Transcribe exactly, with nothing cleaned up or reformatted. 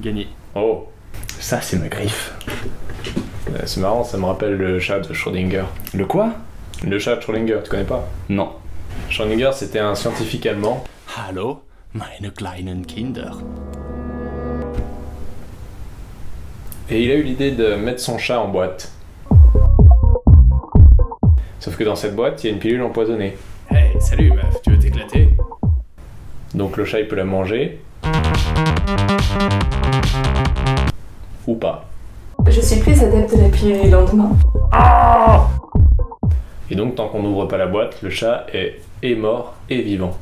Gagné. Oh, ça c'est ma griffe. C'est marrant, ça me rappelle le chat de Schrödinger. Le quoi? Le chat de Schrödinger, tu connais pas? Non. Schrödinger, c'était un scientifique allemand. Hallo, meine kleinen Kinder. Et il a eu l'idée de mettre son chat en boîte. Sauf que dans cette boîte, il y a une pilule empoisonnée. Hey, salut meuf, tu veux t'éclater? Donc le chat, il peut la manger. Ou pas. Je suis plus adepte de la pilule le lendemain. Ah! Et donc, tant qu'on n'ouvre pas la boîte, le chat est, est mort et vivant.